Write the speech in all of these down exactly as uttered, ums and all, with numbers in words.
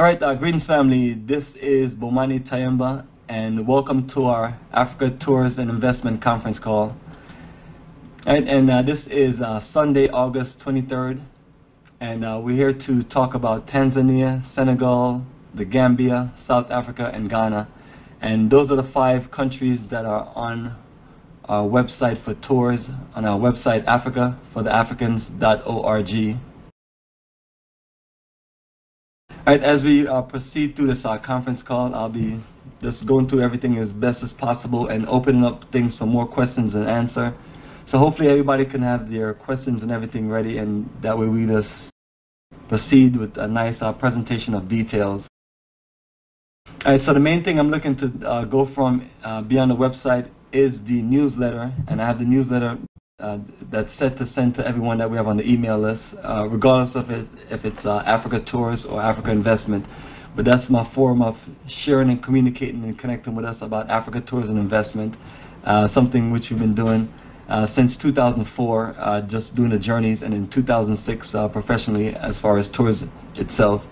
Alright, uh, greetings family, this is Bomani Tyehimba and welcome to our Africa Tours and Investment Conference call. Alright, and uh, this is uh, Sunday, August twenty-third, and uh, we're here to talk about Tanzania, Senegal, The Gambia, South Africa, and Ghana. And those are the five countries that are on our website for tours, on our website Africa for the Africans dot org. Alright, as we uh, proceed through this uh, conference call, I'll be just going through everything as best as possible and opening up things for more questions and answer. So hopefully everybody can have their questions and everything ready, and that way we just proceed with a nice uh, presentation of details. Alright, so the main thing I'm looking to uh, go from uh, beyond the website is the newsletter, and I have the newsletter uh, that's set to send to everyone that we have on the email list, uh, regardless of it, if it's uh, Africa Tours or Africa Investment. But that's my form of sharing and communicating and connecting with us about Africa Tours and Investment, uh, something which we've been doing uh, since two thousand four, uh, just doing the journeys, and in two thousand six uh, professionally as far as tours itself.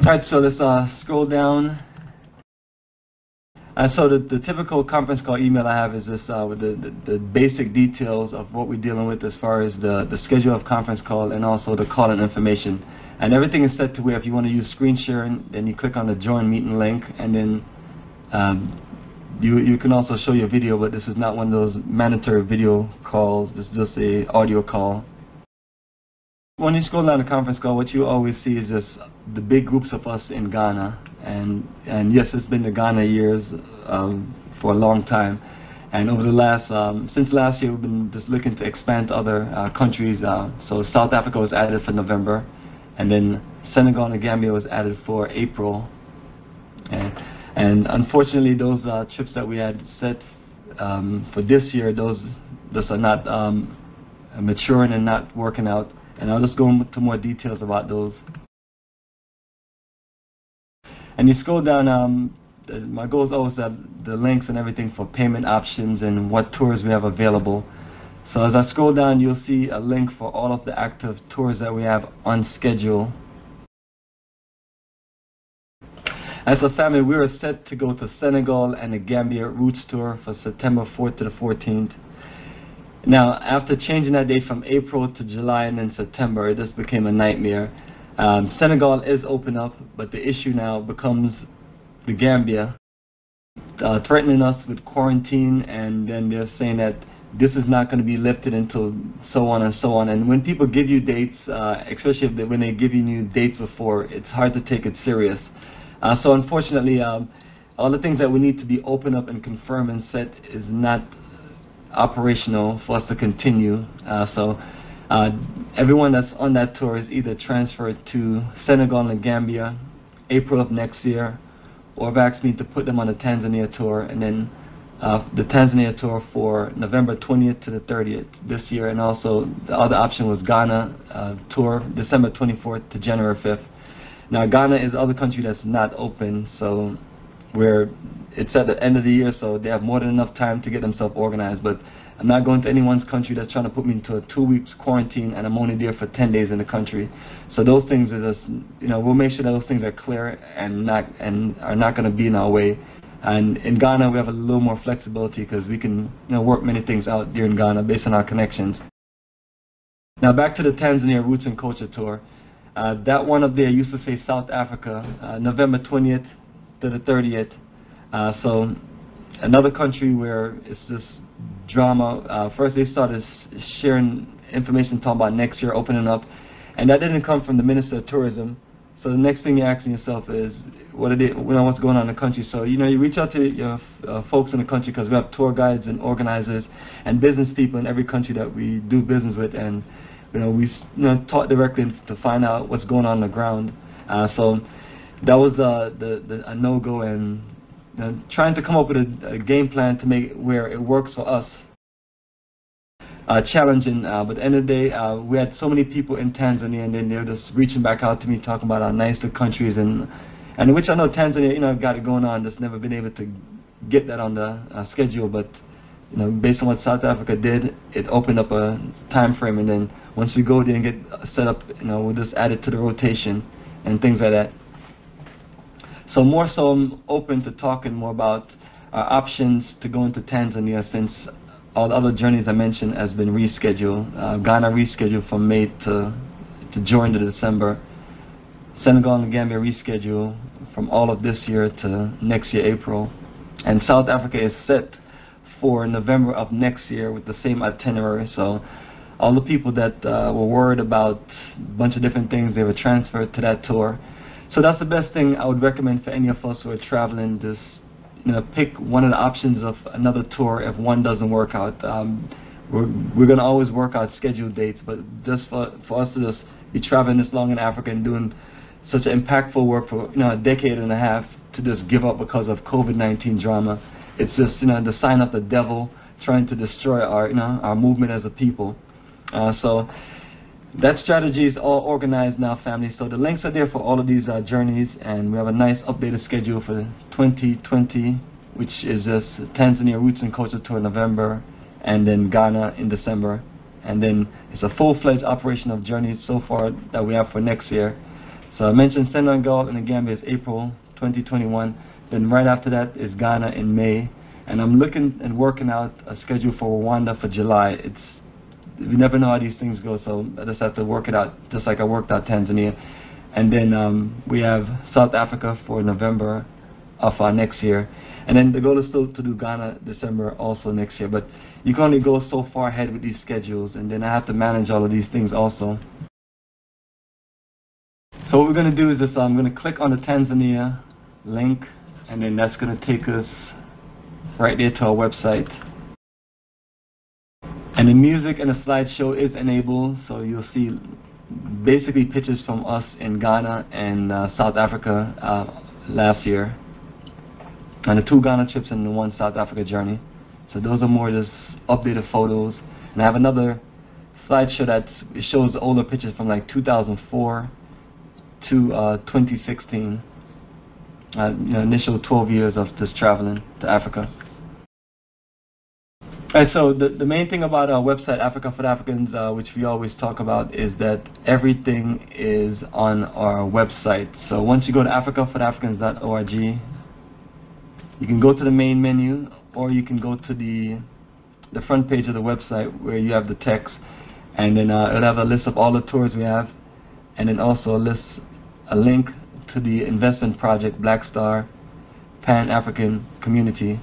Alright, so let's uh, scroll down. Uh, so the, the typical conference call email I have is this uh, with the, the, the basic details of what we're dealing with as far as the, the schedule of conference call and also the call-in information. And everything is set to where if you want to use screen sharing, then you click on the join meeting link, and then um, you, you can also show your video, but this is not one of those mandatory video calls, this is just an audio call. When you scroll down the conference call, what you always see is just the big groups of us in Ghana, and and yes, it's been the Ghana years um, for a long time, and over the last um, since last year, we've been just looking to expand to other uh, countries. Uh, so South Africa was added for November, and then Senegal and the Gambia was added for April, and, and unfortunately, those uh, trips that we had set um, for this year, those those are not um, maturing and not working out. And I'll just go into more details about those. And you scroll down, um, my goal is always have the links and everything for payment options and what tours we have available. So as I scroll down, you'll see a link for all of the active tours that we have on schedule. As a family, we are set to go to Senegal and the Gambia Roots Tour for September fourth to the fourteenth. Now, after changing that date from April to July and then September, this became a nightmare. Um, Senegal is open up, but the issue now becomes the Gambia uh, threatening us with quarantine, and then they're saying that this is not going to be lifted until so on and so on. And when people give you dates, uh, especially if they, when they're giving you dates before, it's hard to take it serious. Uh, so unfortunately, um, all the things that we need to be open up and confirm and set is not operational for us to continue. Uh, so uh, everyone that's on that tour is either transferred to Senegal and Gambia April of next year, or I've asked me to put them on the Tanzania tour, and then uh, the Tanzania tour for November twentieth to the thirtieth this year, and also the other option was Ghana uh, tour December twenty-fourth to January fifth. Now Ghana is the other country that's not open, so where it's at the end of the year, so they have more than enough time to get themselves organized. But I'm not going to anyone's country that's trying to put me into a two weeks quarantine, and I'm only there for ten days in the country. So those things are just, you know, we'll make sure that those things are clear and not and are not going to be in our way. And in Ghana, we have a little more flexibility because we can, you know, work many things out there in Ghana based on our connections. Now back to the Tanzania Roots and Culture Tour. Uh, that one up there used to say South Africa, uh, November twentieth to the thirtieth. Uh, so another country where it's just drama. Uh, first they started sharing information talking about next year opening up, and that didn't come from the Minister of Tourism. So the next thing you're asking yourself is, what are they, you know, what's going on in the country? So, you know, you reach out to your uh, folks in the country, because we have tour guides and organizers and business people in every country that we do business with, and you know, we you know, talk directly to find out what's going on on the ground. Uh, so that was uh, the, the, a no-go, and uh, trying to come up with a, a game plan to make it where it works for us, uh, challenging, uh, but at the end of the day, uh, we had so many people in Tanzania, and then they were just reaching back out to me talking about our nice little countries, and, and which I know Tanzania, you know, got it going on, just never been able to get that on the uh, schedule, but you know, based on what South Africa did, it opened up a time frame, and then once we go there and get set up, you know, we'll just add it to the rotation. and things like that. So more so I'm open to talking more about our options to go into Tanzania, since all the other journeys I mentioned has been rescheduled. Uh, Ghana rescheduled from May to, to June to December. Senegal and the Gambia rescheduled from all of this year to next year, April. And South Africa is set for November of next year with the same itinerary. So all the people that uh, were worried about a bunch of different things, they were transferred to that tour. So that's the best thing I would recommend for any of us who are traveling. Just, you know, pick one of the options of another tour if one doesn't work out. Um, we're we're going to always work out scheduled dates, but just for, for us to just be traveling this long in Africa and doing such impactful work for, you know, a decade and a half, to just give up because of COVID nineteen drama. It's just, you know, the sign of the devil trying to destroy our, you know, our movement as a people. Uh, so that strategy is all organized now, family. So the links are there for all of these uh, journeys, and we have a nice updated schedule for twenty twenty, which is just Tanzania Roots and Culture Tour in November, and then Ghana in December. And then it's a full-fledged operation of journeys so far that we have for next year. So I mentioned Senegal and the Gambia is April twenty twenty-one. Then right after that is Ghana in May, and I'm looking and working out a schedule for Rwanda for July. It's, we never know how these things go, so I just have to work it out, just like I worked out Tanzania. And then um, we have South Africa for November of our next year, and then the goal is still to do Ghana December also next year. But you can only go so far ahead with these schedules, and then I have to manage all of these things also. So what we're going to do is this: I'm going to click on the Tanzania link, and then that's going to take us right there to our website. And the music and the slideshow is enabled, so you'll see basically pictures from us in Ghana and uh, South Africa uh, last year, and the two Ghana trips and the one South Africa journey. So those are more just updated photos, and I have another slideshow that shows the older pictures from like two thousand four to uh, twenty sixteen. Uh, you know, initial twelve years of just traveling to Africa. All right, so the, the main thing about our website, Africa for the Africans, uh, which we always talk about, is that everything is on our website. So once you go to africa for the africans dot org, you can go to the main menu, or you can go to the, the front page of the website where you have the text, and then uh, it'll have a list of all the tours we have, and then also a list, a link to the investment project Black Star Pan-African Community.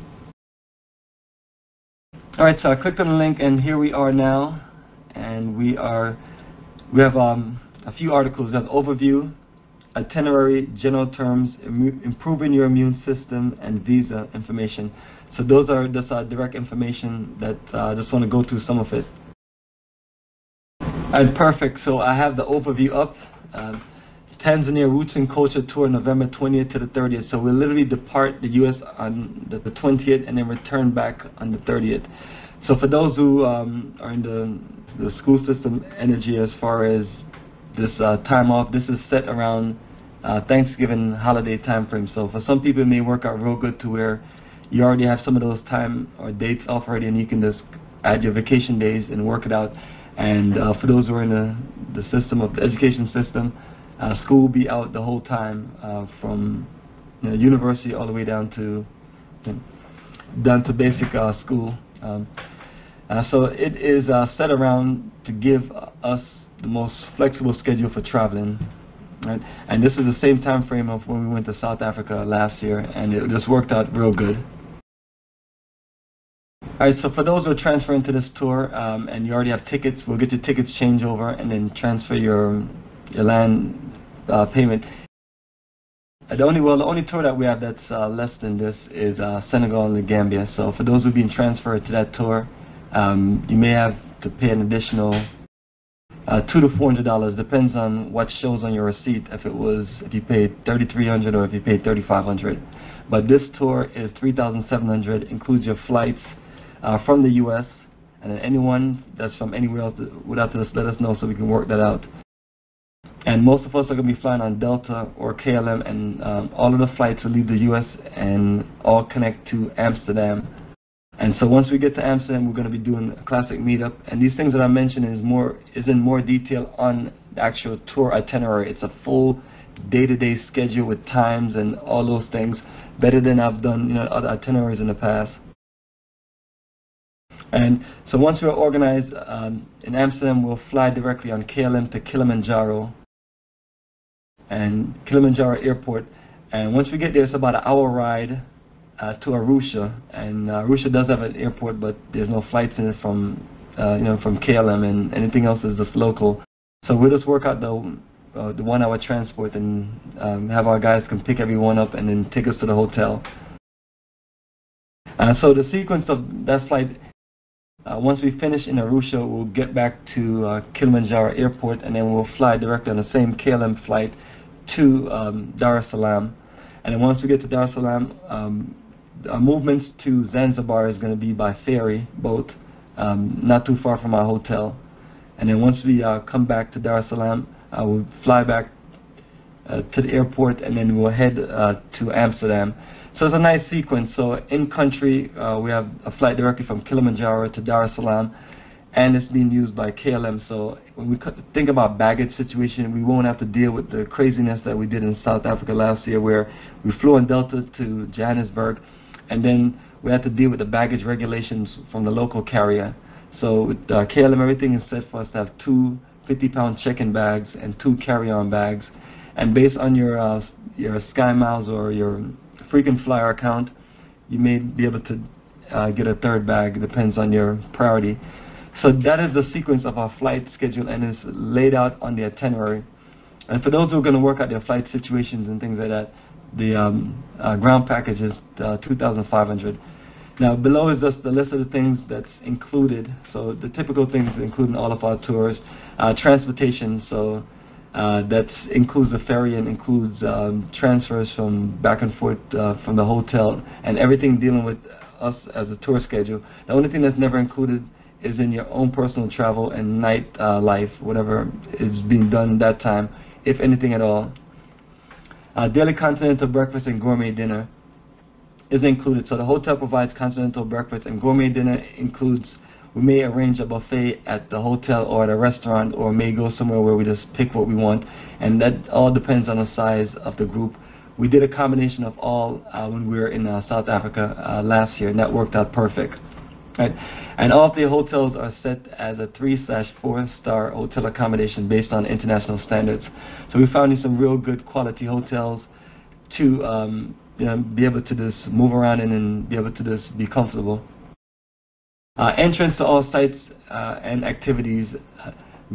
Alright, so I clicked on the link, and here we are now, and we are, we have um, a few articles. We have overview, itinerary, general terms, im improving your immune system, and visa information. So those are just uh, direct information that I uh, just want to go through some of it. Alright, perfect. So I have the overview up. Uh, Tanzania Roots and Culture Tour, November twentieth to the thirtieth. So we'll literally depart the U S on the, the twentieth and then return back on the thirtieth. So for those who um, are in the, the school system energy as far as this uh, time off, this is set around uh, Thanksgiving holiday time frame. So for some people it may work out real good to where you already have some of those time or dates off already, and you can just add your vacation days and work it out. And uh, for those who are in the, the system of the education system, Uh, school will be out the whole time, uh, from, you know, university all the way down to down to basic uh, school. Um, uh, so it is uh, set around to give us the most flexible schedule for traveling, right? And this is the same time frame of when we went to South Africa last year, and it just worked out real good. Alright, so for those who are transferring to this tour, um, and you already have tickets, we'll get your tickets changed over and then transfer your your land uh, payment. Uh, the only well, the only tour that we have that's uh, less than this is uh, Senegal and the Gambia. So for those who've been transferred to that tour, um, you may have to pay an additional uh, two to four hundred dollars. Depends on what shows on your receipt. If it was, if you paid thirty-three hundred or if you paid thirty-five hundred. But this tour is three thousand seven hundred. Includes your flights uh, from the U S and then anyone that's from anywhere else would have to just let us know so we can work that out. And most of us are going to be flying on Delta or K L M, and um, all of the flights will leave the U S and all connect to Amsterdam. And so once we get to Amsterdam, we're going to be doing a classic meetup. And these things that I mentioned is more is in more detail on the actual tour itinerary. It's a full day-to-day schedule with times and all those things better than I've done, you know, other itineraries in the past. And so once we're organized um, in Amsterdam, we'll fly directly on K L M to Kilimanjaro and Kilimanjaro Airport. And once we get there, it's about an hour ride uh, to Arusha. And uh, Arusha does have an airport, but there's no flights in it from uh, you know from K L M, and anything else is just local. So we'll just work out the uh, the one-hour transport and um, have our guys can pick everyone up and then take us to the hotel. Uh, so the sequence of that flight. Uh, once we finish in Arusha, we'll get back to uh, Kilimanjaro Airport, and then we'll fly directly on the same K L M flight to um, Dar es Salaam. And then once we get to Dar es Salaam, um, our movements to Zanzibar is going to be by ferry boat, um, not too far from our hotel. And then once we uh, come back to Dar es Salaam, uh, we'll fly back uh, to the airport, and then we'll head uh, to Amsterdam. So it's a nice sequence. So in country, uh, we have a flight directly from Kilimanjaro to Dar es Salaam, and it's being used by K L M. So when we think about baggage situation, we won't have to deal with the craziness that we did in South Africa last year, where we flew in Delta to Johannesburg, and then we had to deal with the baggage regulations from the local carrier. So with uh, K L M, everything is set for us to have two fifty-pound check-in bags and two carry-on bags, and based on your uh, your SkyMiles or your frequent flyer account, you may be able to uh, get a third bag. It depends on your priority. So that is the sequence of our flight schedule, and it's laid out on the itinerary. And for those who are going to work out their flight situations and things like that, the um, uh, ground package is uh, two thousand five hundred dollars. Now below is just the list of the things that's included. So the typical things including all of our tours, uh, transportation. So Uh, that includes the ferry and includes um, transfers from back and forth uh, from the hotel and everything dealing with us as a tour schedule. The only thing that's never included is in your own personal travel and night uh, life, whatever is being done that time, if anything at all. Uh, daily continental breakfast and gourmet dinner is included. So the hotel provides continental breakfast, and gourmet dinner includes, we may arrange a buffet at the hotel or at a restaurant, or may go somewhere where we just pick what we want, and that all depends on the size of the group. We did a combination of all uh, when we were in uh, South Africa uh, last year, and that worked out perfect. Right? And all of the hotels are set as a three slash four star hotel accommodation based on international standards. So we found you some real good quality hotels to um, you know, be able to just move around and then be able to just be comfortable. Uh, entrance to all sites uh, and activities. Uh,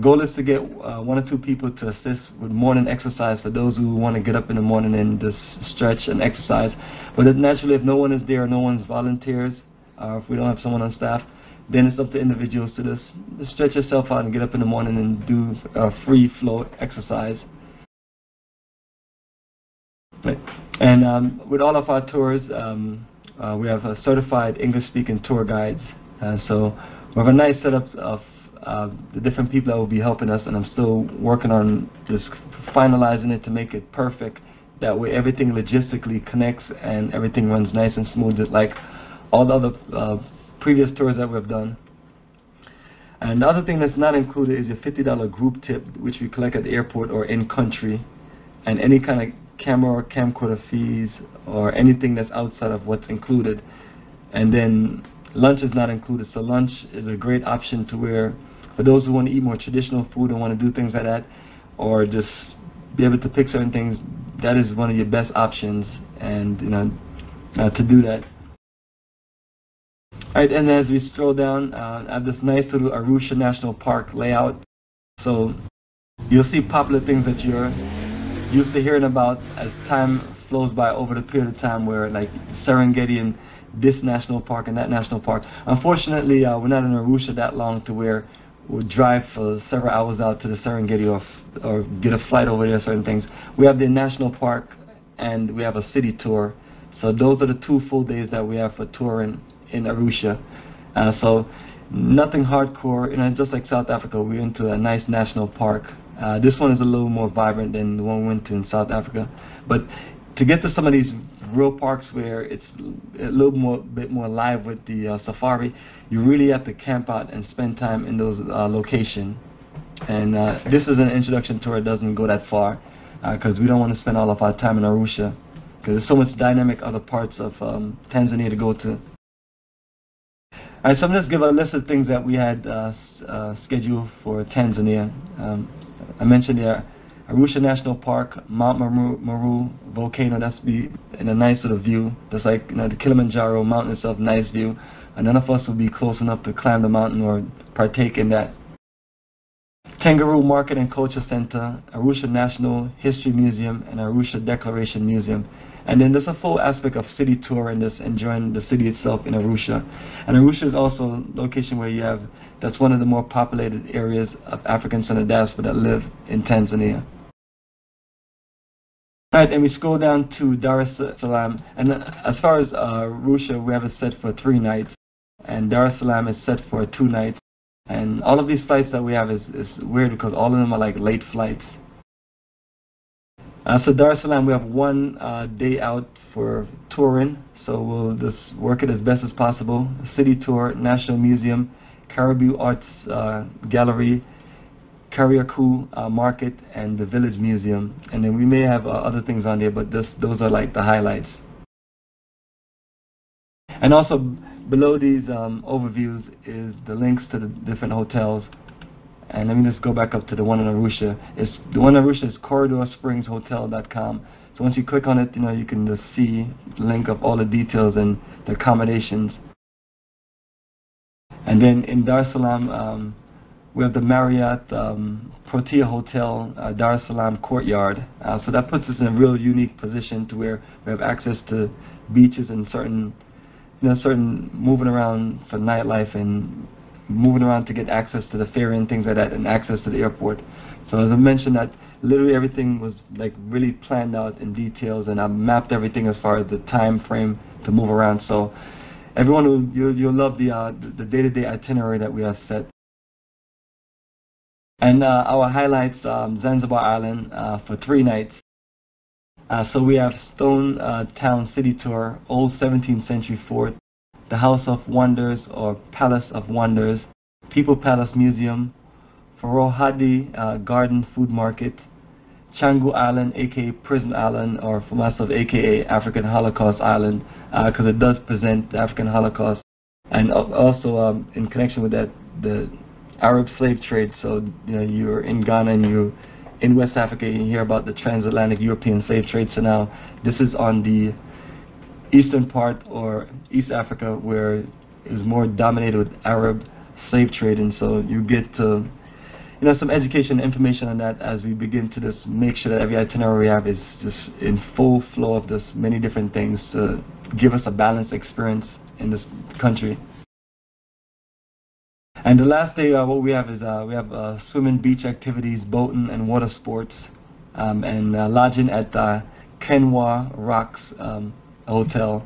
goal is to get uh, one or two people to assist with morning exercise for those who want to get up in the morning and just stretch and exercise. But it, naturally, if no one is there, no one's volunteers, or if we don't have someone on staff, then it's up to individuals to just, just stretch yourself out and get up in the morning and do uh, free flow exercise. Right. And um, with all of our tours, um, uh, we have uh, certified English-speaking tour guides. Uh, so we have a nice setup of uh, the different people that will be helping us, and I'm still working on just finalizing it to make it perfect. That way everything logistically connects and everything runs nice and smooth, just like all the other uh, previous tours that we've done. And the other thing that's not included is your fifty dollar group tip, which we collect at the airport or in country, and any kind of camera or camcorder fees or anything that's outside of what's included. And then lunch is not included, so lunch is a great option to where, for those who want to eat more traditional food and want to do things like that, or just be able to pick certain things, that is one of your best options, and you know uh, to do that. All right, and as we stroll down, uh, I have this nice little Arusha National Park layout, so you'll see popular things that you're used to hearing about as time flows by over the period of time, where like Serengeti and this national park and that national park. Unfortunately, uh, we're not in Arusha that long to where we'll drive for several hours out to the Serengeti or, f or get a flight over there, certain things. We have the national park and we have a city tour. So those are the two full days that we have for touring in Arusha. Uh, so nothing hardcore, you know, just like South Africa, we're into a nice national park. Uh, this one is a little more vibrant than the one we went to in South Africa. But to get to some of these real parks where it's a little more, bit more live with the uh, safari, you really have to camp out and spend time in those uh, locations. And uh, this is an introduction tour, it doesn't go that far. because uh, we don't want to spend all of our time in Arusha, because there's so much dynamic other parts of um, Tanzania to go to. All right, so I'm just give a list of things that we had uh, uh, scheduled for Tanzania. Um, I mentioned there Arusha National Park, Mount Maru Maru volcano. That's be in a nice little view. That's like, you know, the Kilimanjaro mountain itself, nice view. And none of us will be close enough to climb the mountain or partake in that. Tengaru Market and Culture Center, Arusha National History Museum, and Arusha Declaration Museum. And then there's a full aspect of city tour and just enjoying the city itself in Arusha. And Arusha is also a location where you have, that's one of the more populated areas of Africans in the diaspora that live in Tanzania. All right, and we scroll down to Dar es Salaam. And as far as uh, Arusha, we have it set for three nights. And Dar es Salaam is set for two nights. And all of these flights that we have is, is weird because all of them are like late flights. Uh, so Dar es Salaam, we have one uh, day out for touring, so we'll just work it as best as possible. City tour, National Museum, Karibu Arts uh, Gallery, Kariakou uh, Market, and the Village Museum. And then we may have uh, other things on there, but this, those are like the highlights. And also below these um, overviews is the links to the different hotels. And let me just go back up to the one in Arusha. It's, the one in Arusha is corridor springs hotel dot com. So once you click on it, you know, you can just see the link of all the details and the accommodations. And then in Dar es Salaam, um, we have the Marriott um, Protea Hotel uh, Dar es Salaam Courtyard. Uh, so that puts us in a real unique position to where we have access to beaches and certain, you know, certain moving around for nightlife and moving around to get access to the ferry and things like that, and access to the airport. So as I mentioned, that literally everything was like really planned out in details, and I mapped everything as far as the time frame to move around. So everyone will, you'll, you'll love the uh, the day-to-day itinerary that we have set. And uh, our highlights: um, Zanzibar Island uh, for three nights. Uh, so we have Stone uh, Town City Tour, Old seventeenth century Fort, the House of Wonders or Palace of Wonders, People Palace Museum, Forohadi uh, Garden Food Market, Changu Island, aka Prison Island, or for myself, aka African Holocaust Island, because uh, it does present the African Holocaust, and also um, in connection with that, the Arab slave trade. So you know, you're in Ghana and you're in West Africa, and you hear about the transatlantic European slave trade. So now this is on the eastern part, or East Africa, where it is more dominated with Arab slave trade, and so you get to, you know, some education information on that as we begin to just make sure that every itinerary we have is just in full flow of this many different things to give us a balanced experience in this country. And the last day, uh, what we have is uh, we have uh, swimming, beach activities, boating, and water sports, um, and uh, lodging at uh, Kenwa Rocks. Um, Hotel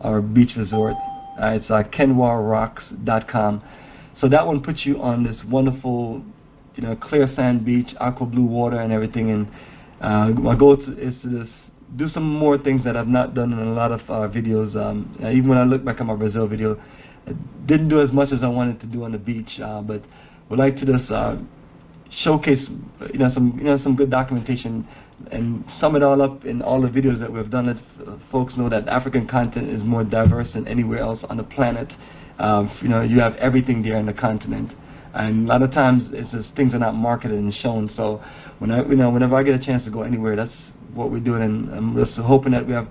or beach resort. Uh, it's uh, Kenwa Rocks dot com. So that one puts you on this wonderful, you know, clear sand beach, aqua blue water, and everything. And uh, my goal is to just do some more things that I've not done in a lot of uh, videos. Um, even when I look back at my Brazil video, I didn't do as much as I wanted to do on the beach. Uh, but would like to just uh, showcase, you know, some, you know, some good documentation, and sum it all up in all the videos that we've done. Let uh, folks know that African content is more diverse than anywhere else on the planet. Um, you know, you have everything there in the continent, and a lot of times it's just things are not marketed and shown. So when I, you know, whenever I get a chance to go anywhere, that's what we're doing, and I'm just hoping that we have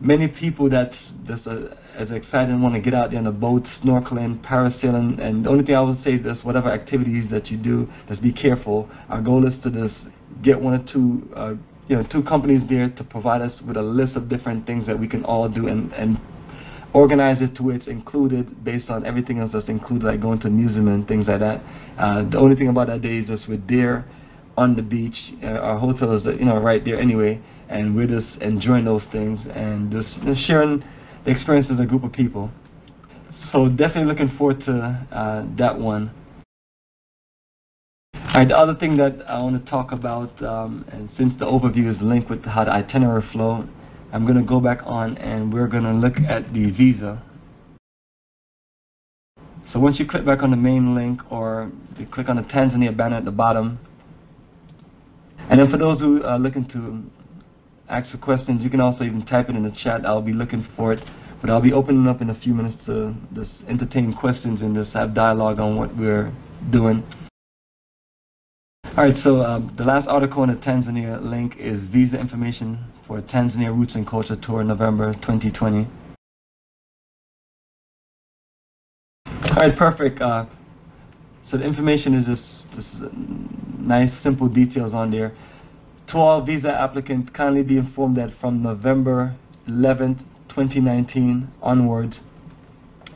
many people that's just uh, as excited and want to get out there on the boat, snorkeling, parasailing, and the only thing I would say is whatever activities that you do, just be careful. Our goal is to just get one or two, uh, you know, two companies there to provide us with a list of different things that we can all do, and, and organize it to where it's included based on everything else that's included, like going to a museum and things like that. Uh, the only thing about that day is just we're there on the beach. Uh, our hotel is, you know, right there anyway, and we're just enjoying those things and just, just sharing the experience as a group of people. So definitely looking forward to uh, that one. All right, the other thing that I want to talk about, um, and since the overview is linked with how the itinerary flow, I'm going to go back on and we're going to look at the visa. So once you click back on the main link, or you click on the Tanzania banner at the bottom, And then for those who are looking to ask for questions, you can also even type it in the chat. I'll be looking for it. But I'll be opening up in a few minutes to just entertain questions and just have dialogue on what we're doing. All right, so uh, the last article in the Tanzania link is Visa Information for Tanzania Roots and Culture Tour November twenty twenty. All right, perfect. Uh, so the information is just, just nice, simple details on there. To all visa applicants, kindly be informed that from November eleventh, twenty nineteen onwards,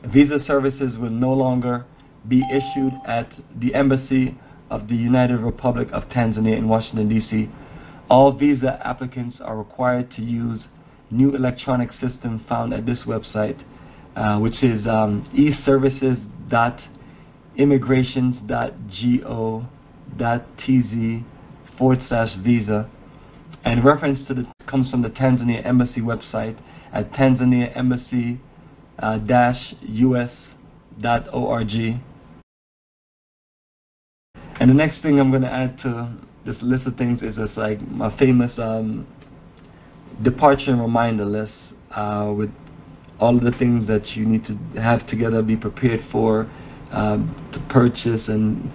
visa services will no longer be issued at the Embassy of the United Republic of Tanzania in Washington, D C All visa applicants are required to use new electronic system found at this website, uh, which is um, e services dot immigrations dot go dot t z forward slash visa, and reference to the comes from the Tanzania Embassy website at tanzania embassy dash u s dot org. And the next thing I'm going to add to this list of things is just like my famous um, departure and reminder list uh, with all of the things that you need to have together, be prepared for, um, to purchase, and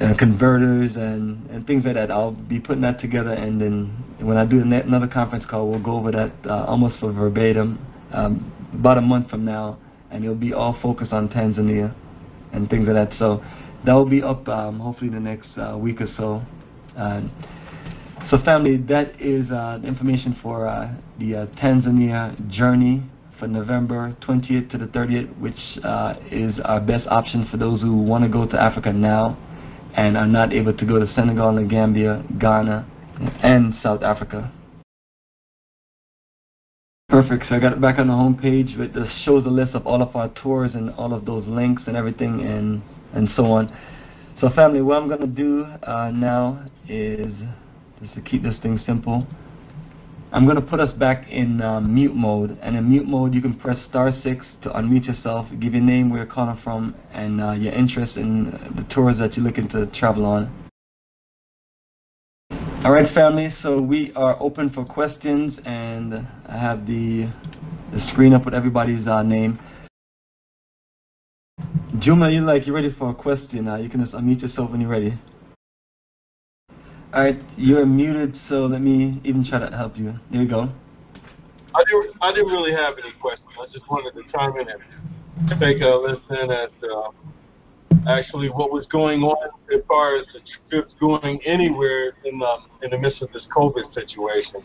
and converters and, and things like that. I'll be putting that together, and then when I do another conference call, we'll go over that uh, almost for verbatim um, about a month from now, and it'll be all focused on Tanzania and things like that. So that will be up um, hopefully the next uh, week or so. Uh, so family, that is uh, information for uh, the uh, Tanzania journey for November twentieth to the thirtieth, which uh, is our best option for those who want to go to Africa now and are not able to go to Senegal, The Gambia, Ghana, and South Africa. Perfect, so I got it back on the home page. It just shows a list of all of our tours and all of those links and everything and, and so on. So family, what I'm gonna do uh, now is, just to keep this thing simple, I'm gonna put us back in uh, mute mode, and in mute mode you can press star six to unmute yourself, give your name, where you're calling from, and uh, your interest in the tours that you're looking to travel on. Alright family, so we are open for questions, and I have the, the screen up with everybody's uh, name. Juma, you like, you're ready for a question now, uh, you can just unmute yourself when you're ready. Alright, you're muted, so let me even try to help you. There you go. I didn't, I didn't really have any questions. I just wanted to chime in and take a listen at uh, actually what was going on as far as the trips going anywhere in the, in the midst of this COVID situation.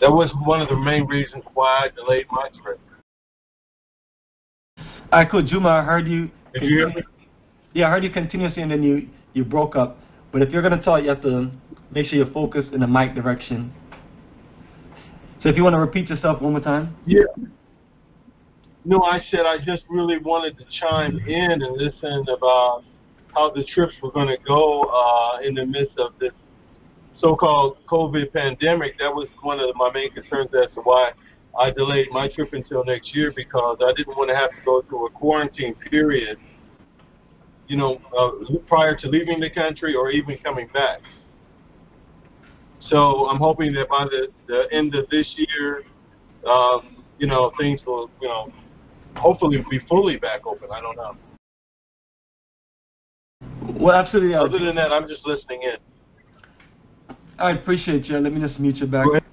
That was one of the main reasons why I delayed my trip. Alright, cool. Juma, I heard you. Did you hear me? Yeah, I heard you continuously, and then you, you broke up. But if you're going to talk, you have to make sure you're focused in the mic direction. So if you want to repeat yourself one more time. Yeah. No, I said I just really wanted to chime in and listen about how the trips were going to go uh, in the midst of this so-called COVID pandemic. That was one of my main concerns as to why I delayed my trip until next year, because I didn't want to have to go through a quarantine period, you know, uh, prior to leaving the country or even coming back. So I'm hoping that by the, the end of this year, um, you know, things will, you know, hopefully be fully back open. I don't know. Well, absolutely. Other than that, I'm just listening in. I appreciate you. Let me just mute you back. Go ahead.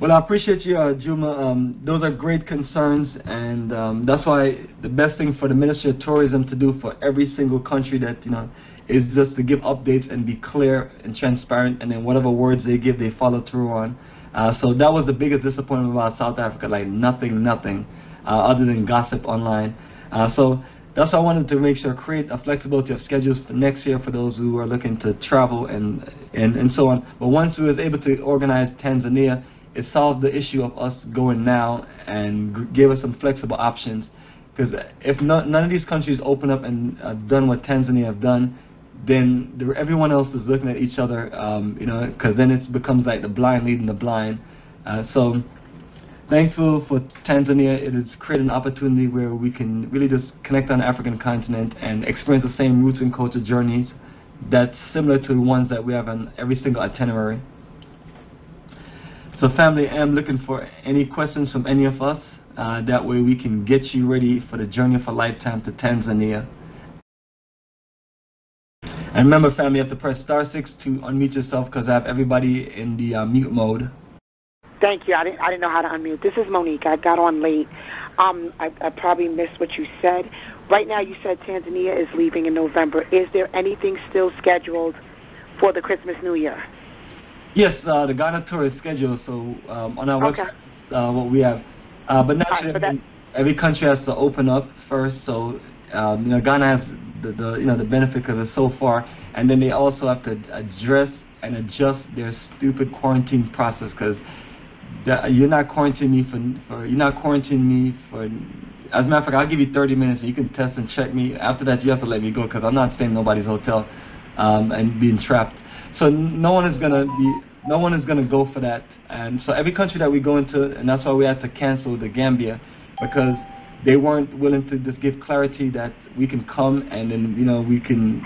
Well, I appreciate you, uh, Juma. Um, those are great concerns, and um, that's why the best thing for the Ministry of Tourism to do for every single country that, you know, is just to give updates and be clear and transparent, and then whatever words they give, they follow through on. Uh, so that was the biggest disappointment about South Africa, like nothing, nothing, uh, other than gossip online. Uh, so that's why I wanted to make sure, create a flexibility of schedules for next year for those who are looking to travel and, and, and so on. But once we was able to organize Tanzania, it solved the issue of us going now and gave us some flexible options, because if no, none of these countries open up and uh, done what Tanzania have done, then there, everyone else is looking at each other, um, you know, because then it becomes like the blind leading the blind. Uh, so thankful for Tanzania, it has created an opportunity where we can really just connect on the African continent and experience the same roots and culture journeys that's similar to the ones that we have on every single itinerary. So family, I'm looking for any questions from any of us. Uh, that way we can get you ready for the journey of a lifetime to Tanzania. And remember, family, you have to press star six to unmute yourself because I have everybody in the uh, mute mode. Thank you. I didn't, I didn't know how to unmute. This is Monique. I got on late. Um, I, I probably missed what you said. Right now you said Tanzania is leaving in November. Is there anything still scheduled for the Christmas New Year? Yes, uh, the Ghana tour is scheduled. So um, on our okay. website, uh, what we have. Uh, but naturally, right, every, every country has to open up first. So um, you know, Ghana has the, the you know the benefit because it's so far, and then they also have to address and adjust their stupid quarantine process because you're not quarantining me for, for you're not quarantining me for. As a matter of fact, I'll give you thirty minutes and you can test and check me. After that, you have to let me go because I'm not staying in nobody's hotel um, and being trapped. So no one is gonna be. No one is going to go for that, and so every country that we go into, and that's why we had to cancel the Gambia, because they weren't willing to just give clarity that we can come and then, you know, we can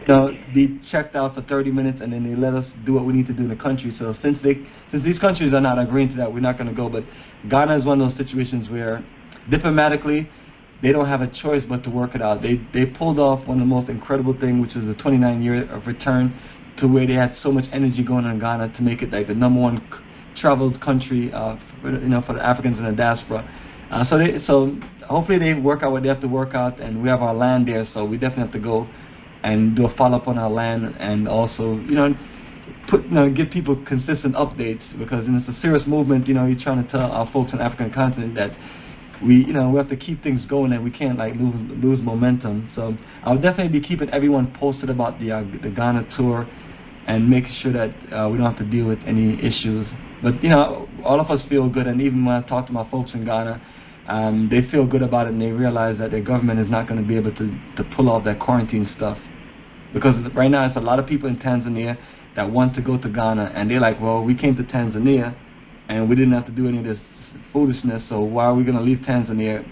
you know, be checked out for thirty minutes, and then they let us do what we need to do in the country. So since they, since these countries are not agreeing to that, we're not going to go. But Ghana is one of those situations where, diplomatically, they don't have a choice but to work it out. They they pulled off one of the most incredible thing, which is the twenty-nine year of return, to where they had so much energy going on in Ghana to make it like the number one traveled country, uh, for, you know, for the Africans in the diaspora. Uh, so, they, so hopefully they work out what they have to work out, and we have our land there, so we definitely have to go and do a follow-up on our land, and also, you know, put, you know, give people consistent updates, because you know, it's a serious movement. You know, you're trying to tell our folks on the African continent that we, you know, we have to keep things going, and we can't like lose lose momentum. So I'll definitely be keeping everyone posted about the uh, the Ghana tour, and make sure that uh, we don't have to deal with any issues. But, you know, all of us feel good, and even when I talk to my folks in Ghana, um, they feel good about it, and they realize that their government is not going to be able to, to pull off that quarantine stuff. Because right now, it's a lot of people in Tanzania that want to go to Ghana, and they're like, well, we came to Tanzania, and we didn't have to do any of this foolishness, so why are we going to leave Tanzania,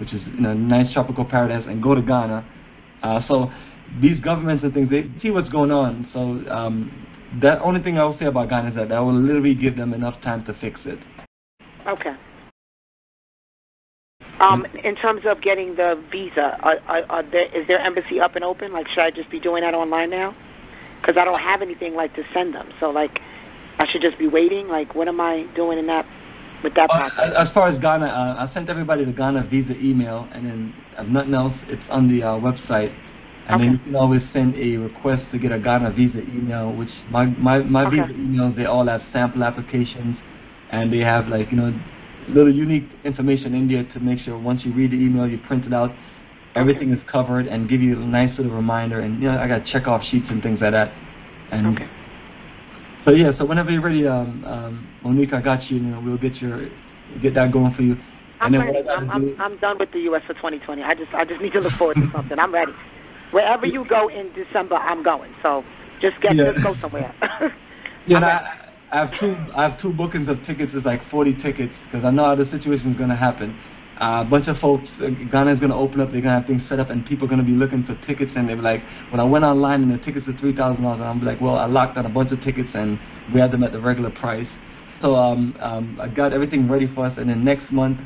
which is, you know, a nice tropical paradise, and go to Ghana? Uh, so... These governments and things, they see what's going on. So um, the only thing I will say about Ghana is that I will literally give them enough time to fix it. Okay. Um, in terms of getting the visa, are, are, are there, is their embassy up and open? Like, should I just be doing that online now? Because I don't have anything like to send them. So, like, I should just be waiting. Like, what am I doing in that? With that uh, as far as Ghana, uh, I sent everybody the Ghana visa email, and then if nothing else, it's on the uh, website. And okay. then you can always send a request to get a Ghana visa email, which my, my, my okay. visa emails, they all have sample applications, and they have, like, you know, little unique information in there to make sure once you read the email, you print it out, everything okay. is covered, and give you a nice little reminder. And, you know, I got check-off sheets and things like that. And okay. So, yeah, so whenever you're ready, um, um, Monique, I got you, you know, we'll get, your, get that going for you. I'm and ready. I'm, I'm, I'm done with the U S for twenty twenty. I just, I just need to look forward to something. I'm ready. Wherever you go in December, I'm going. So just get yeah. just go somewhere. yeah, and I, I have two I have two bookings of tickets. It's like forty tickets because I know how the situation is going to happen. Uh, a bunch of folks, uh, Ghana is going to open up. They're going to have things set up, and people are going to be looking for tickets. And they're like, well, I went online and the tickets are three thousand dollars. And I'm like, well, I locked on a bunch of tickets and we had them at the regular price. So um, um, I got everything ready for us. And then next month,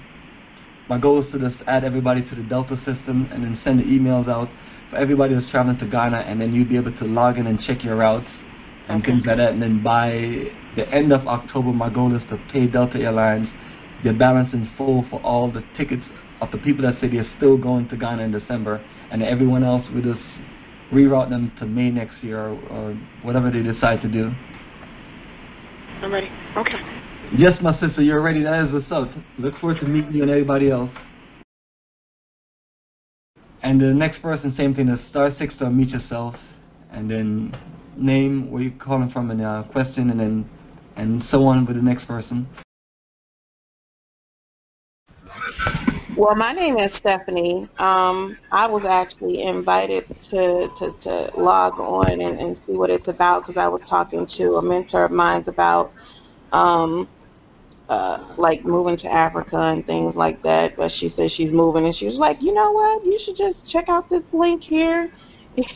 my goal is to just add everybody to the Delta system and then send the emails out. Everybody was traveling to Ghana, and then you'd be able to log in and check your routes and okay. things like that. And then by the end of October, my goal is to pay Delta Airlines their balance in full for all the tickets of the people that say they're still going to Ghana in December, and everyone else we just reroute them to May next year or, or whatever they decide to do. I'm ready. Okay. Yes, my sister, you're ready. That is what's up. Look forward to meeting you and everybody else. And the next person, same thing, is star six to unmute yourself, and then name, where you're calling from, and uh, question, and then and so on with the next person. Well, my name is Stephanie. Um, I was actually invited to, to, to log on and, and see what it's about because I was talking to a mentor of mine about um, Uh, like moving to Africa and things like that, but she said she's moving, and she was like, you know what, you should just check out this link here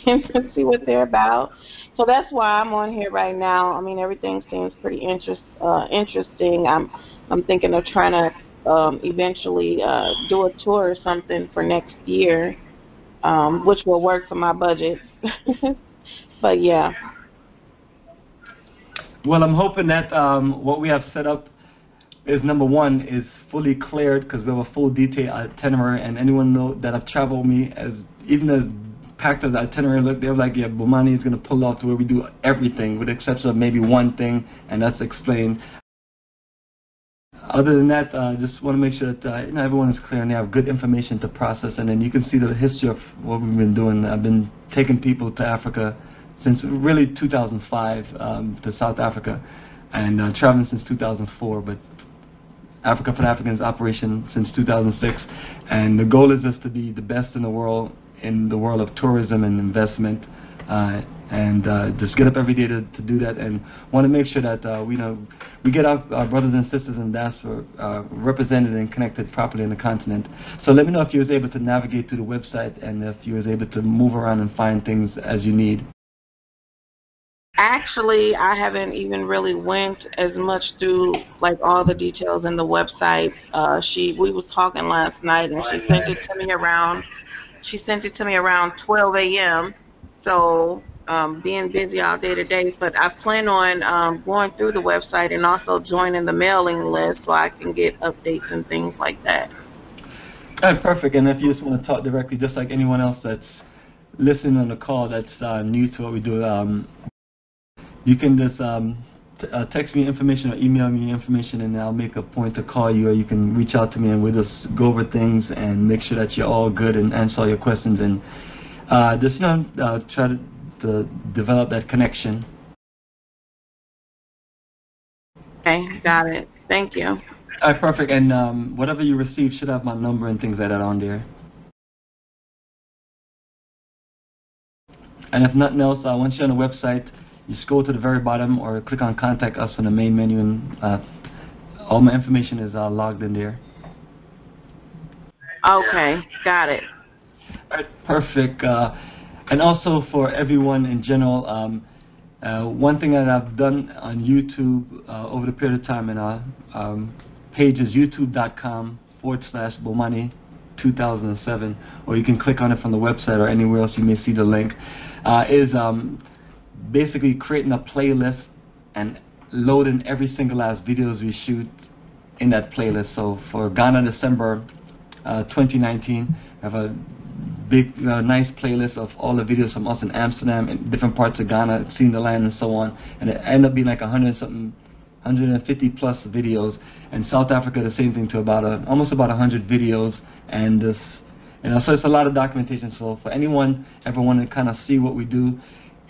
and see what they're about. So that's why I'm on here right now. I mean, everything seems pretty interest, uh, interesting. I'm I'm thinking of trying to um, eventually uh, do a tour or something for next year, um, which will work for my budget. But yeah. Well, I'm hoping that um, what we have set up is, number one, is fully cleared, because we have a full detailed itinerary, and anyone know that have traveled me, as even as packed as the itinerary look, they're like, yeah, Bomani is going to pull off to where we do everything with the exception of maybe one thing, and that's explained. Other than that, I uh, just want to make sure that uh, you know, everyone is clear and they have good information to process, and then you can see the history of what we've been doing. I've been taking people to Africa since really two thousand five, um, to South Africa, and uh, traveling since two thousand four, but Africa for the Africans operation since two thousand six, and the goal is just to be the best in the world in the world of tourism and investment, uh, and uh, just get up every day to, to do that, and want to make sure that uh, we know we get our, our brothers and sisters in diaspora uh, represented and connected properly in the continent. So let me know if you was able to navigate through the website and if you was able to move around and find things as you need. Actually, I haven't even really went as much through like all the details in the website. Uh, she we was talking last night, and she sent it to me around. She sent it to me around twelve A M So um, being busy all day today, but I plan on um, going through the website and also joining the mailing list so I can get updates and things like that. All right, perfect. And if you just want to talk directly, just like anyone else that's listening on the call that's uh, new to what we do. Um, You can just um, t uh, text me information or email me information, and I'll make a point to call you, or you can reach out to me, and we'll just go over things and make sure that you're all good and answer all your questions, and uh, just you know, uh, try to, to develop that connection. Okay, got it. Thank you. All right, perfect. And um, whatever you receive should have my number and things like that on there. And if nothing else, uh, once you're on the website, you scroll to the very bottom or click on Contact Us on the main menu, and uh, all my information is uh, logged in there. Okay, got it. All right, perfect. Uh, and also for everyone in general, um, uh, one thing that I've done on YouTube uh, over the period of time, and our um, page is youtube.com forward slash Bomani 2007, or you can click on it from the website or anywhere else you may see the link, uh, is um, basically creating a playlist and loading every single last videos we shoot in that playlist. So for Ghana December uh, twenty nineteen, I have a big uh, nice playlist of all the videos from us in Amsterdam and different parts of Ghana, seeing the land and so on, and it ended up being like a hundred something, a hundred fifty plus videos. And South Africa the same thing, to about a, almost about a hundred videos, and this, you know, so it's a lot of documentation. So for anyone ever want to kind of see what we do,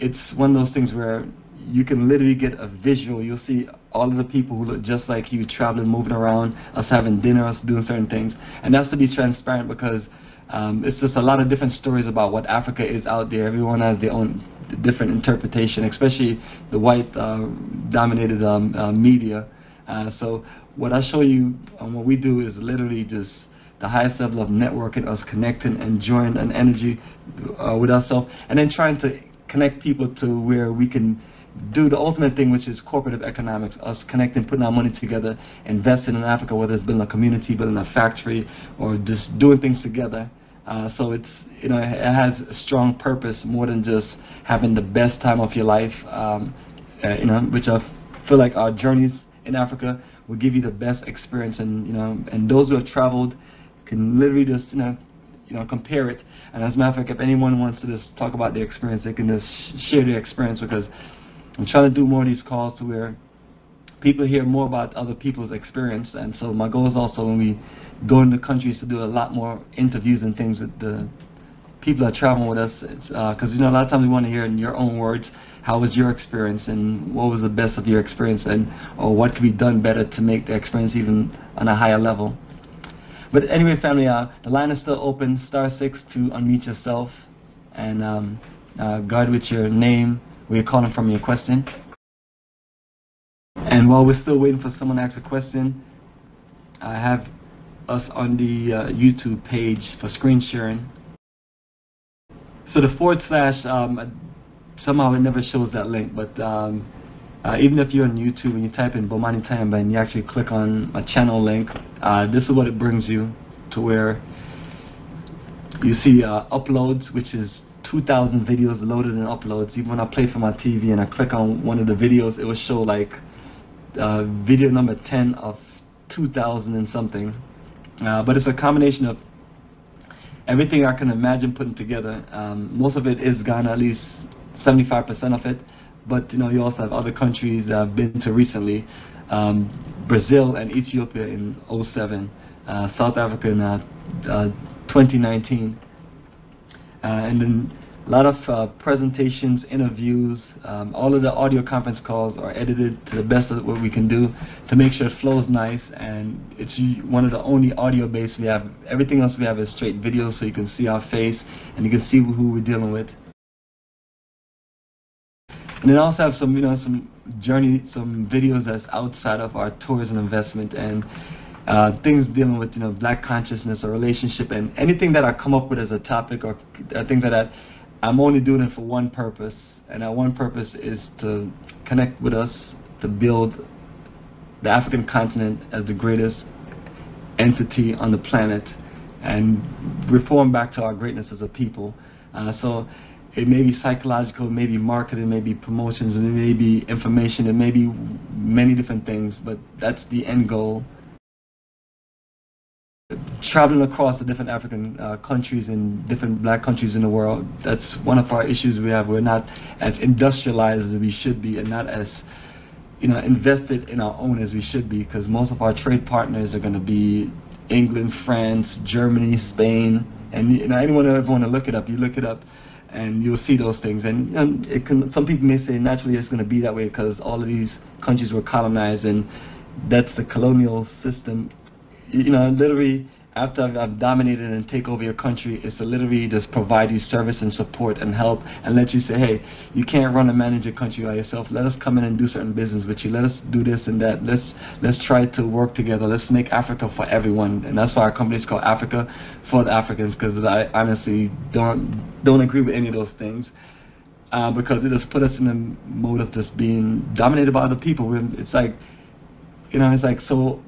it's one of those things where you can literally get a visual. You'll see all of the people who look just like you, traveling, moving around, us having dinner, us doing certain things. And that's to be transparent, because um, it's just a lot of different stories about what Africa is out there. Everyone has their own different interpretation, especially the white-dominated uh, um, uh, media. Uh, so what I show you and what we do is literally just the highest level of networking, us connecting, enjoying an energy uh, with ourselves, and then trying to connect people to where we can do the ultimate thing, which is corporate economics, us connecting, putting our money together, investing in Africa, whether it's building a community, building a factory, or just doing things together. Uh, so it's, you know, it has a strong purpose more than just having the best time of your life, um, uh, you know, which I feel like our journeys in Africa will give you the best experience, and, you know, and those who have traveled can literally just, you know, you know, compare it. And as a matter of fact, if anyone wants to just talk about their experience, they can just sh share their experience, because I'm trying to do more of these calls to where people hear more about other people's experience. And so my goal is also, when we go into countries, to do a lot more interviews and things with the people that are traveling with us, because uh, you know, a lot of times we want to hear in your own words, how was your experience, and what was the best of your experience, and or what could be done better to make the experience even on a higher level. But anyway, family, uh, the line is still open, star six to unmute yourself, and um, uh, guard with your name. We're calling from your question. And while we're still waiting for someone to ask a question, I have us on the uh, YouTube page for screen sharing. So the forward slash, um, somehow it never shows that link, but um, uh, even if you're on YouTube and you type in Bomani Tyehimba and you actually click on a channel link, uh, this is what it brings you to, where you see uh, uploads, which is two thousand videos loaded and uploads. Even when I play for my T V and I click on one of the videos, it will show like uh, video number ten of two thousand and something. Uh, but it's a combination of everything I can imagine putting together. Um, most of it is Ghana, at least seventy-five percent of it. But you know, you also have other countries that I've been to recently, um, Brazil and Ethiopia in oh seven, uh, South Africa in uh, uh, twenty nineteen. Uh, and then a lot of uh, presentations, interviews, um, all of the audio conference calls are edited to the best of what we can do to make sure it flows nice, and it's one of the only audio base we have. Everything else we have is straight video, so you can see our face and you can see who we're dealing with. And then I also have some, you know, some journey, some videos that's outside of our tours and investment, and Uh, things dealing with, you know, black consciousness or relationship, and anything that I come up with as a topic or uh, things like that, I'm only doing it for one purpose, and that one purpose is to connect with us, to build the African continent as the greatest entity on the planet and reform back to our greatness as a people. Uh, so it may be psychological, it may be marketing, it may be promotions, it may be information, it may be many different things, but that's the end goal. Traveling across the different African uh, countries and different black countries in the world, that's one of our issues we have. We're not as industrialized as we should be, and not as, you know, invested in our own as we should be, because most of our trade partners are going to be England, France, Germany, Spain, and you know, anyone who ever want to look it up, you look it up and you'll see those things. And, and it can, some people may say naturally it's going to be that way because all of these countries were colonized, and that's the colonial system. You know, literally, after I've, I've dominated and take over your country, it's to literally just provide you service and support and help, and let you say, hey, you can't run and manage your country by yourself. Let us come in and do certain business with you. Let us do this and that. Let's let's try to work together. Let's make Africa for everyone, and that's why our company is called Africa for the Africans, because I honestly don't don't agree with any of those things, uh, because it just put us in the mode of just being dominated by other people. It's like, you know, it's like so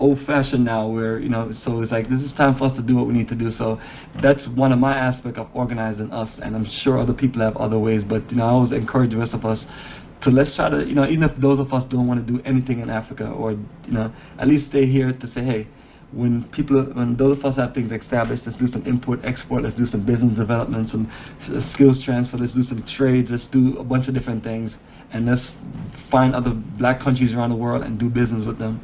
old-fashioned now, where, you know, so it's like this is time for us to do what we need to do. So that's one of my aspect of organizing us, and I'm sure other people have other ways, but you know, I always encourage the rest of us to, let's try to, you know, even if those of us don't want to do anything in Africa, or you know, at least stay here to say, hey, when people, when those of us have things established, let's do some import export, let's do some business development, some skills transfer, let's do some trades, let's do a bunch of different things, and let's find other black countries around the world and do business with them,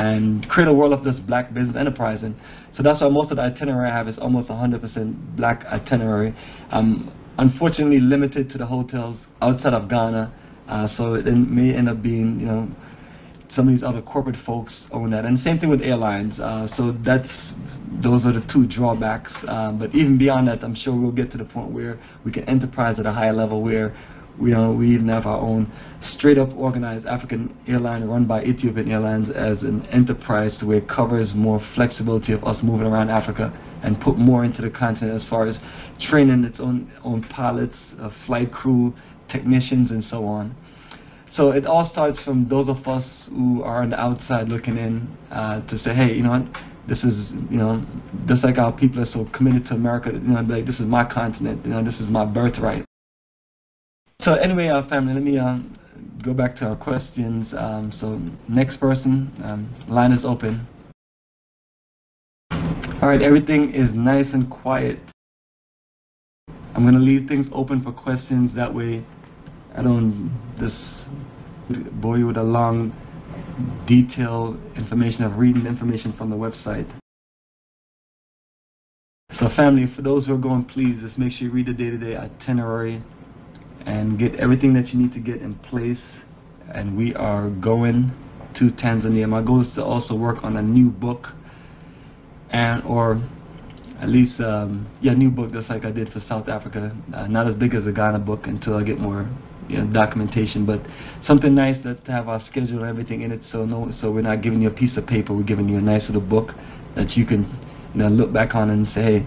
and create a world of this black business enterprise. And so that's why most of the itinerary I have is almost one hundred percent black itinerary. I'm unfortunately limited to the hotels outside of Ghana, uh, so it may end up being, you know, some of these other corporate folks own that. And same thing with airlines, uh, so that's, those are the two drawbacks. Uh, but even beyond that, I'm sure we'll get to the point where we can enterprise at a higher level, where We, uh, we even have our own straight-up organized African airline run by Ethiopian Airlines as an enterprise, to where it covers more flexibility of us moving around Africa and put more into the continent as far as training its own, own pilots, uh, flight crew, technicians, and so on. So it all starts from those of us who are on the outside looking in, uh, to say, hey, you know what? This is, you know, just like our people are so committed to America, you know, like, this is my continent, you know, this is my birthright. So anyway, uh, family, let me uh, go back to our questions. Um, so next person, um, line is open. All right, everything is nice and quiet. I'm going to leave things open for questions. That way I don't just bore you with a long, detailed information of reading information from the website. So family, for those who are going, please just make sure you read the day-to-day itinerary and get everything that you need to get in place. And we are going to Tanzania. My goal is to also work on a new book, and or at least um, yeah, new book, just like I did for South Africa. Uh, not as big as a Ghana book until I get more, you know, documentation, but something nice that to have our schedule and everything in it. So no, so we're not giving you a piece of paper. We're giving you a nice little book that you can, you know, look back on and say, hey,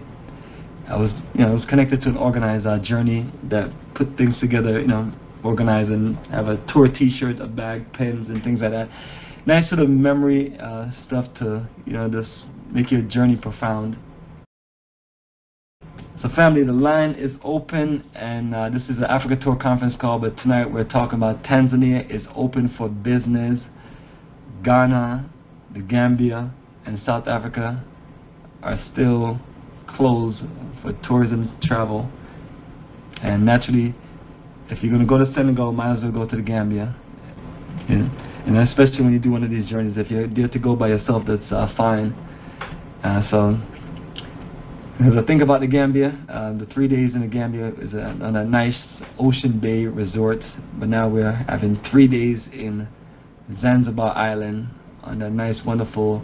I was, you know, I was connected to an organizer, Journey, that put things together, you know, organize and have a tour T-shirt, a bag, pens, and things like that. Nice sort of memory uh, stuff to, you know, just make your journey profound. So family, the line is open, and uh, this is an Africa Tour conference call, but tonight we're talking about Tanzania is open for business, Ghana, the Gambia, and South Africa are still closed for tourism travel. And naturally, if you're going to go to Senegal, might as well go to the Gambia. Yeah. And especially when you do one of these journeys, if you're there to go by yourself, that's uh, fine. Uh, so, as I think about the Gambia, uh, the three days in the Gambia is a, on a nice ocean bay resort, but now we're having three days in Zanzibar Island on a nice, wonderful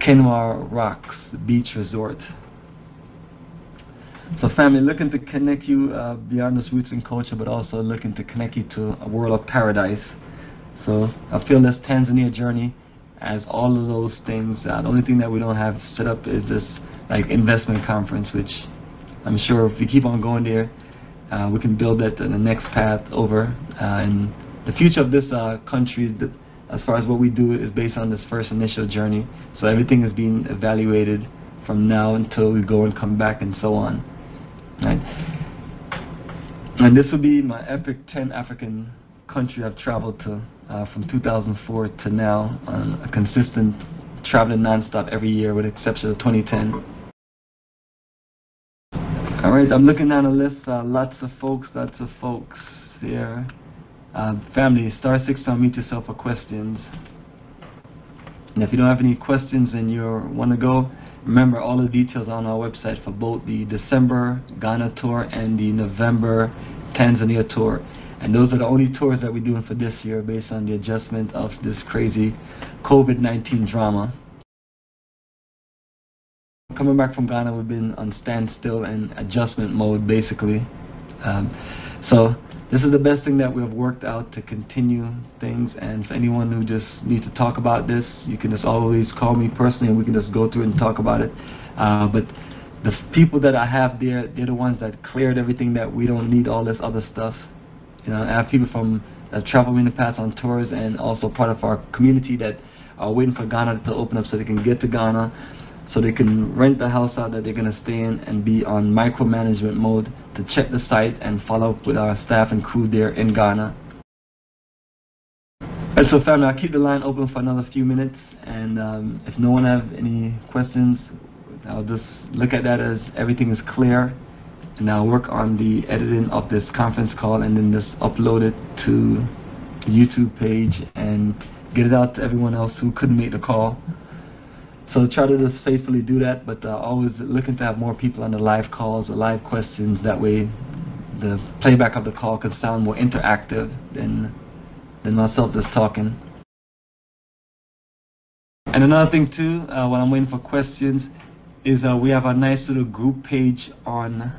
Kenwa Rocks beach resort. So family, looking to connect you uh, beyond this roots and culture, but also looking to connect you to a world of paradise. So I feel this Tanzania journey as all of those things. Uh, the only thing that we don't have set up is this like investment conference, which I'm sure if we keep on going there, uh, we can build that in the next path over. Uh, and the future of this uh, country, the, as far as what we do, is based on this first initial journey. So everything is being evaluated from now until we go and come back and so on. Right. And this will be my epic ten African country I've traveled to uh, from two thousand four to now, on a consistent traveling nonstop every year with the exception of twenty ten. All right, I'm looking down the list. Uh, lots of folks, lots of folks here. Uh, family, star six to unmute yourself for questions. And if you don't have any questions and you want to go, remember all the details on our website for both the December Ghana tour and the November Tanzania tour. And those are the only tours that we're doing for this year based on the adjustment of this crazy COVID nineteen drama. Coming back from Ghana, we've been on standstill and adjustment mode basically. Um, so this is the best thing that we've worked out to continue things, and for anyone who just needs to talk about this, you can just always call me personally and we can just go through and talk about it. Uh, but the people that I have there, they're the ones that cleared everything that we don't need all this other stuff. You know, I have people from that travel in the past on tours and also part of our community that are waiting for Ghana to open up so they can get to Ghana, so they can rent the house out that they're going to stay in and be on micromanagement mode to check the site and follow up with our staff and crew there in Ghana. All right, so family, I'll keep the line open for another few minutes, and um, if no one have any questions, I'll just look at that as everything is clear, and I'll work on the editing of this conference call and then just upload it to the YouTube page and get it out to everyone else who couldn't make the call. So try to just faithfully do that, but uh, always looking to have more people on the live calls or live questions. That way the playback of the call could sound more interactive than, than myself just talking. And another thing too, uh, while I'm waiting for questions, is uh, we have a nice little group page on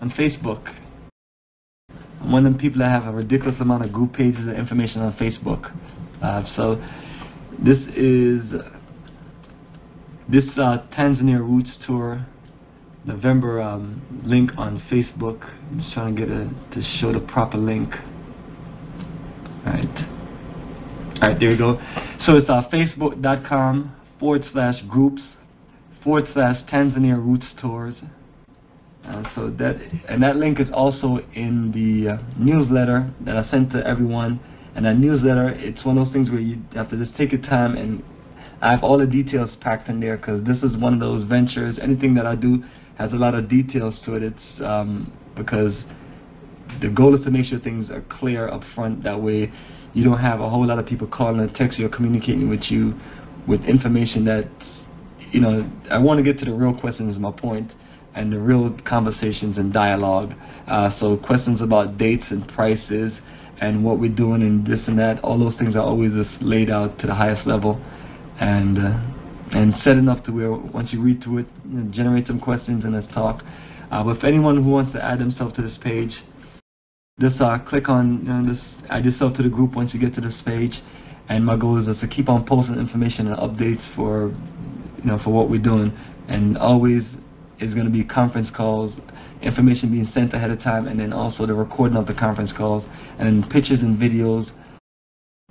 on Facebook. I'm one of the people that have a ridiculous amount of group pages and information on Facebook. Uh, so this is This uh, Tanzania Roots Tour November um, link on Facebook. I'm just trying to get a, to show the proper link. Alright, Alright, there you go. So it's uh, facebook.com forward slash groups forward slash Tanzania Roots Tours. Uh, so that, and that link is also in the uh, newsletter that I sent to everyone. And that newsletter, it's one of those things where you have to just take your time, and I have all the details packed in there because this is one of those ventures. Anything that I do has a lot of details to it. It's um, because the goal is to make sure things are clear up front. That way you don't have a whole lot of people calling or texting or communicating with you with information that, you know, I want to get to the real questions is my point, and the real conversations and dialogue. Uh, so questions about dates and prices and what we're doing and this and that, all those things are always just laid out to the highest level. And uh, and set enough to where once you read through it, you know, generate some questions and let's talk. Uh, but for anyone who wants to add themselves to this page, just uh, click on, you know, just add yourself to the group once you get to this page. And my goal is just to keep on posting information and updates for, you know, for what we're doing, and always is going to be conference calls, information being sent ahead of time, and then also the recording of the conference calls, and then pictures and videos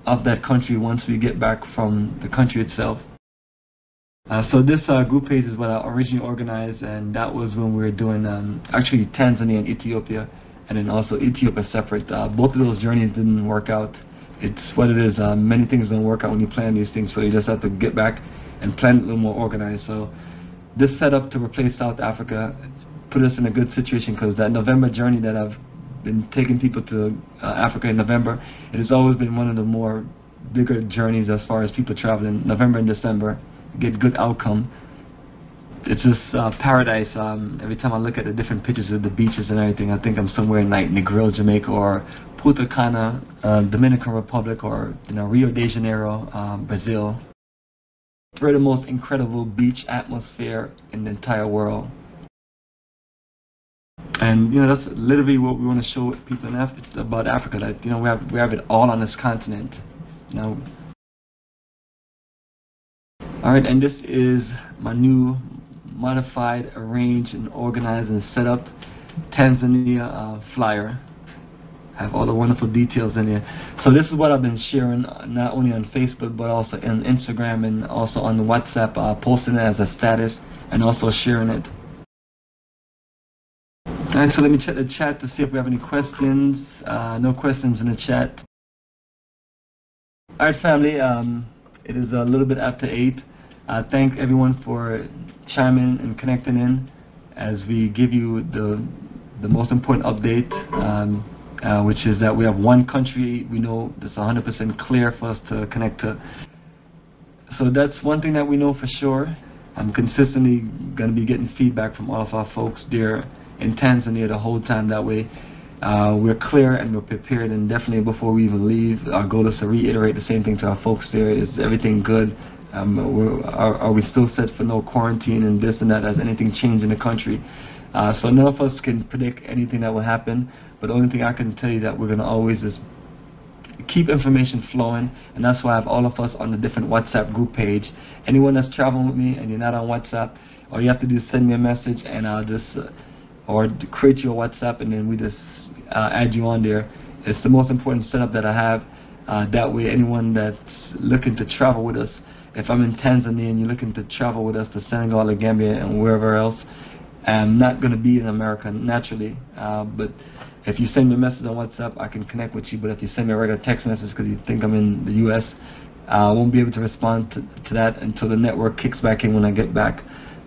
of that country once we get back from the country itself. Uh, so this uh, group page is what I originally organized, and that was when we were doing um, actually Tanzania and Ethiopia, and then also Ethiopia separate. Uh, both of those journeys didn't work out. It's what it is. Uh, many things don't work out when you plan these things, so you just have to get back and plan it a little more organized. So this setup to replace South Africa put us in a good situation, because that November journey that I've been taking people to uh, Africa in November, it has always been one of the more bigger journeys as far as people traveling. November and December, get good outcome. It's just uh, paradise. Um, every time I look at the different pictures of the beaches and everything, I think I'm somewhere in like Negril, Jamaica, or Punta Cana, uh, Dominican Republic, or you know Rio de Janeiro, um, Brazil. It's really the most incredible beach atmosphere in the entire world. And you know that's literally what we want to show people in Af about Africa. That you know we have we have it all on this continent. You know. All right, and this is my new modified, arranged, and organized and set up Tanzania uh, flyer. I have all the wonderful details in here. So this is what I've been sharing, not only on Facebook, but also on Instagram and also on WhatsApp, uh, posting it as a status and also sharing it. All right, so let me check the chat to see if we have any questions. Uh, no questions in the chat. All right, family, um, it is a little bit after eight. I uh, thank everyone for chiming and connecting in as we give you the, the most important update, um, uh, which is that we have one country we know that's one hundred percent clear for us to connect to. So that's one thing that we know for sure. I'm consistently going to be getting feedback from all of our folks there in Tanzania the whole time. That way uh, we're clear and we're prepared, and definitely before we even leave, our goal is to reiterate the same thing to our folks there. Is everything good? Um, we're, are, are we still set for no quarantine and this and that? Has anything changed in the country? Uh, so none of us can predict anything that will happen, but the only thing I can tell you that we're going to always is keep information flowing, and that's why I have all of us on the different WhatsApp group page. Anyone that's traveling with me and you're not on WhatsApp, all you have to do is send me a message, and I'll just uh, or create your WhatsApp, and then we just uh, add you on there. It's the most important setup that I have. Uh, that way anyone that's looking to travel with us, if I'm in Tanzania and you're looking to travel with us to Senegal or Gambia and wherever else, I'm not going to be in America naturally. Uh, but if you send me a message on WhatsApp, I can connect with you. But if you send me a regular text message because you think I'm in the U S, I won't be able to respond to, to that until the network kicks back in when I get back.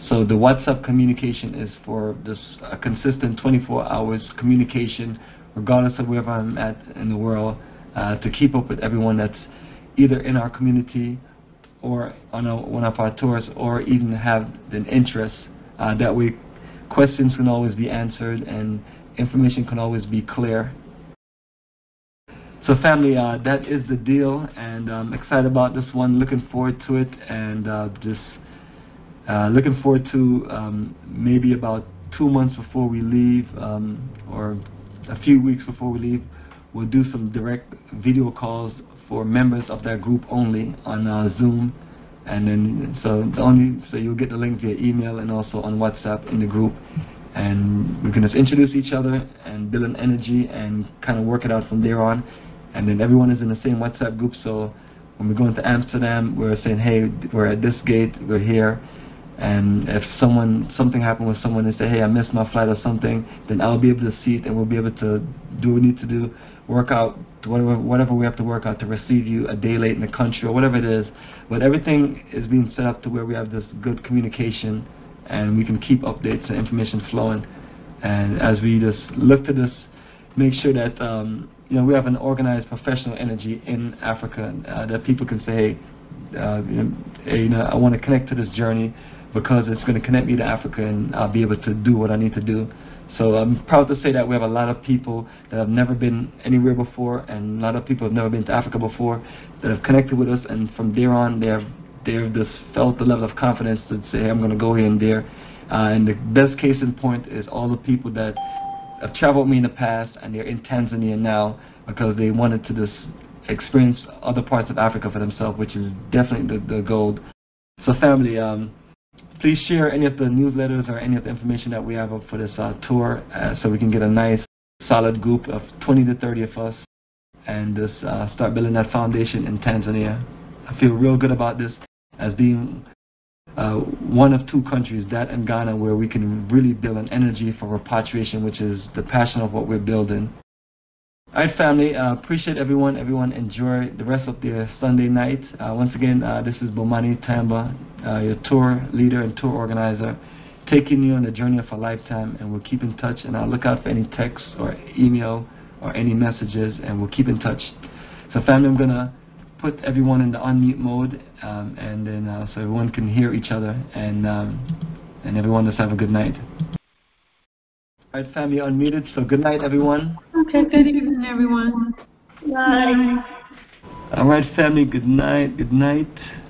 So the WhatsApp communication is for this uh, consistent twenty-four hours communication, regardless of wherever I'm at in the world, uh, to keep up with everyone that's either in our community or on a, one of our tours, or even have an interest. Uh, that way questions can always be answered and information can always be clear. So family, uh, that is the deal, and I'm excited about this one, looking forward to it, and uh, just uh, looking forward to um, maybe about two months before we leave, um, or a few weeks before we leave, we'll do some direct video calls for members of that group only on uh, Zoom, and then so the only so you'll get the link via email and also on WhatsApp in the group, and we can just introduce each other and build an energy and kind of work it out from there on. And then everyone is in the same WhatsApp group, so when we're going to Amsterdam, we're saying, hey, we're at this gate, we're here, and if someone something happened with someone, they say, hey, I missed my flight or something, then I'll be able to see it, and we'll be able to do what we need to do, work out whatever, whatever we have to work out to receive you a day late in the country or whatever it is. But everything is being set up to where we have this good communication, and we can keep updates and information flowing. And as we just look to this, make sure that um, you know we have an organized professional energy in Africa, uh, that people can say, hey, uh, you know, hey, you know, I want to connect to this journey because it's going to connect me to Africa, and I'll be able to do what I need to do. So I'm proud to say that we have a lot of people that have never been anywhere before, and a lot of people have never been to Africa before that have connected with us, and from there on they have, they have just felt the level of confidence to say, hey, I'm going to go here and there. Uh, and the best case in point is all the people that have traveled with me in the past, and they're in Tanzania now because they wanted to just experience other parts of Africa for themselves, which is definitely the, the goal. So family, um, Please share any of the newsletters or any of the information that we have up for this uh, tour uh, so we can get a nice solid group of twenty to thirty of us and just uh, start building that foundation in Tanzania. I feel real good about this as being uh, one of two countries, that and Ghana, where we can really build an energy for repatriation, which is the passion of what we're building. All right, family, uh, appreciate everyone. Everyone enjoy the rest of their Sunday night. Uh, once again, uh, this is Bomani Tyehimba, uh, your tour leader and tour organizer, taking you on the journey of a lifetime, and we'll keep in touch, and I'll look out for any text or email or any messages, and we'll keep in touch. So, family, I'm going to put everyone in the unmute mode, um, and then uh, so everyone can hear each other, and, um, and everyone just have a good night. All right, family, unmuted, so good night, everyone. Okay, good evening, everyone. Bye. All right, family, good night, good night.